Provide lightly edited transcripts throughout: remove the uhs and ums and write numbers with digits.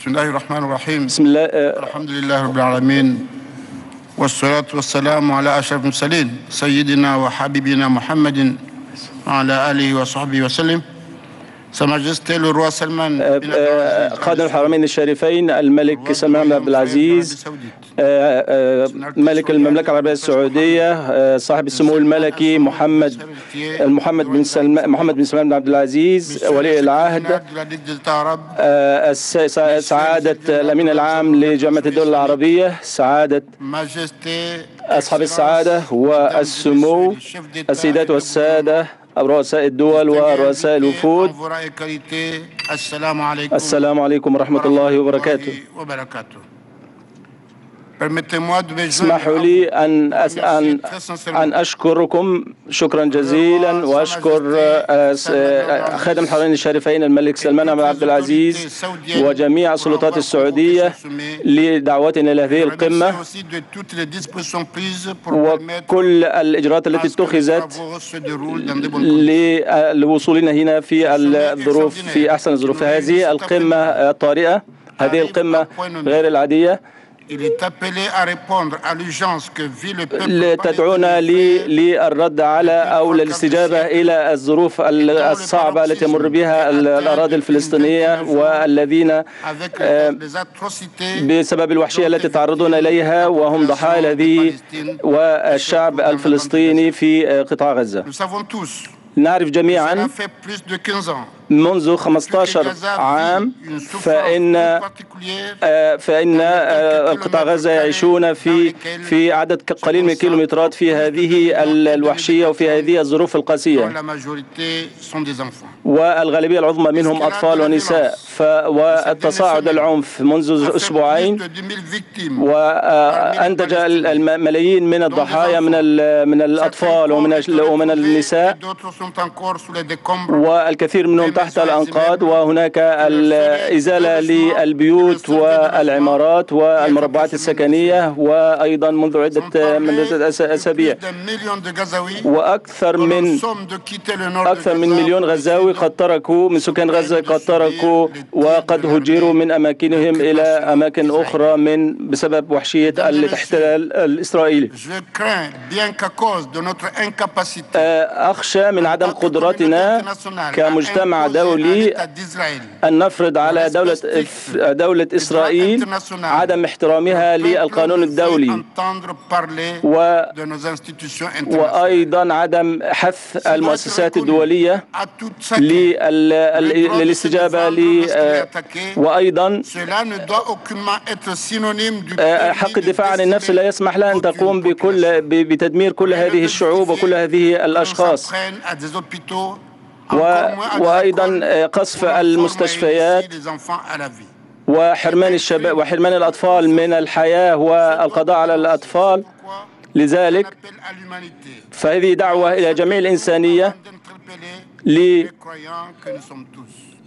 بسم الله الرحمن الرحيم. بسم الله. الحمد لله رب العالمين، والصلاة والسلام على أشرف المرسلين سيدنا وحبيبنا محمد وعلى آله وصحبه وسلم. قادم الحرمين الشريفين الملك سلمان بن عبد العزيز ملك المملكة العربية السعودية، صاحب السمو الملكي محمد بن سلمان بن عبد العزيز ولي العهد، سعادة الأمين العام لجامعة الدول العربية، سعادة أصحاب السعادة والسمو، السيدات والسادة رؤساء الدول ورؤساء الوفود، السلام عليكم ورحمة الله وبركاته. اسمحوا لي أن أشكركم شكرا جزيلا، وأشكر خادم الحرمين الشريفين الملك سلمان بن عبد العزيز وجميع السلطات السعودية لدعوتنا إلى هذه القمة وكل الإجراءات التي اتخذت لوصولنا هنا في الظروف، في أحسن الظروف. هذه القمة الطارئة، هذه القمة غير العادية، تدعونا للرد على أو للاستجابة إلى الظروف الصعبة التي يمر بها الأراضي الفلسطينية والذين بسبب الوحشية التي تعرضون إليها وهم ضحايا هذه والشعب الفلسطيني في قطاع غزة. نعرف جميعا منذ 15 عام فإن قطاع غزة يعيشون في عدد قليل من الكيلومترات في هذه الوحشية وفي هذه الظروف القاسية، والغالبية العظمى منهم أطفال ونساء. والتصاعد العنف منذ أسبوعين وأنتج الملايين من الضحايا من الأطفال ومن النساء، والكثير منهم تحت الأنقاض، وهناك الإزالة للبيوت والعمارات والمربعات السكنية، وأيضا منذ عدة أسابيع وأكثر من مليون غزاوي قد تركوا من سكان غزة، قد تركوا وقد هجروا من أماكنهم إلى أماكن أخرى بسبب وحشية الاحتلال الإسرائيلي. أخشى من عدم قدرتنا كمجتمع دولي أن نفرض على دولة إسرائيل عدم احترامها للقانون الدولي، وأيضا عدم حث المؤسسات الدولية للاستجابة، وأيضا حق الدفاع عن النفس لا يسمح لها أن تقوم بتدمير كل هذه الشعوب وكل هذه الأشخاص، وأيضا قصف المستشفيات وحرمان الشباب وحرمان الأطفال من الحياة والقضاء على الأطفال. لذلك فهذه دعوة إلى جميع الإنسانية،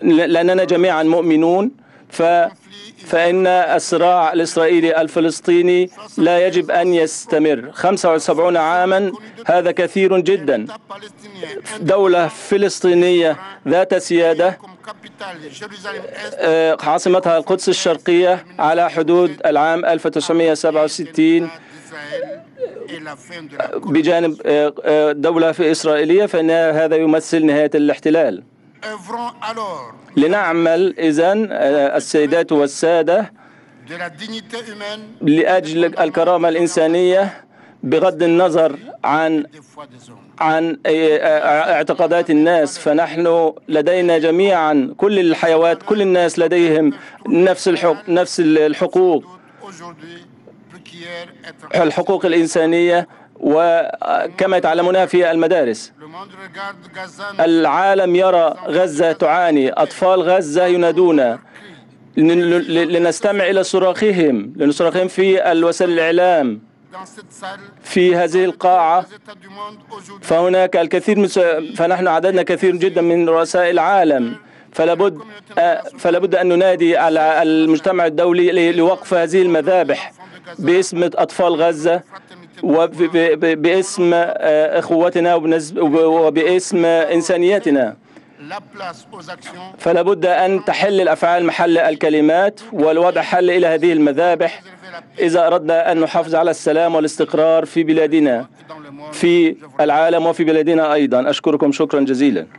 لأننا جميعا مؤمنون فإن الصراع الإسرائيلي الفلسطيني لا يجب أن يستمر. 75 عاما هذا كثير جدا. دولة فلسطينية ذات سيادة عاصمتها القدس الشرقية على حدود العام 1967 بجانب دولة إسرائيلية، فإن هذا يمثل نهاية الاحتلال. لنعمل إذن السيدات والسادة لأجل الكرامة الإنسانية بغض النظر عن اعتقادات الناس، فنحن لدينا جميعا كل الحيوات، كل الناس لديهم نفس الحقوق، الحقوق الإنسانية وكما يتعلمونها في المدارس. العالم يرى غزة تعاني، أطفال غزة ينادون لنستمع إلى صراخهم في الوسائل الإعلام. في هذه القاعة فهناك الكثير فنحن عددنا كثير جدا من رؤساء العالم، فلابد أن ننادي على المجتمع الدولي لوقف هذه المذابح باسم أطفال غزة وباسم إخوتنا وباسم إنسانيتنا. فلا بد أن تحل الأفعال محل الكلمات والوضع حل إلى هذه المذابح إذا أردنا أن نحافظ على السلام والاستقرار في بلادنا في العالم وفي بلادنا أيضا. أشكركم شكرا جزيلا.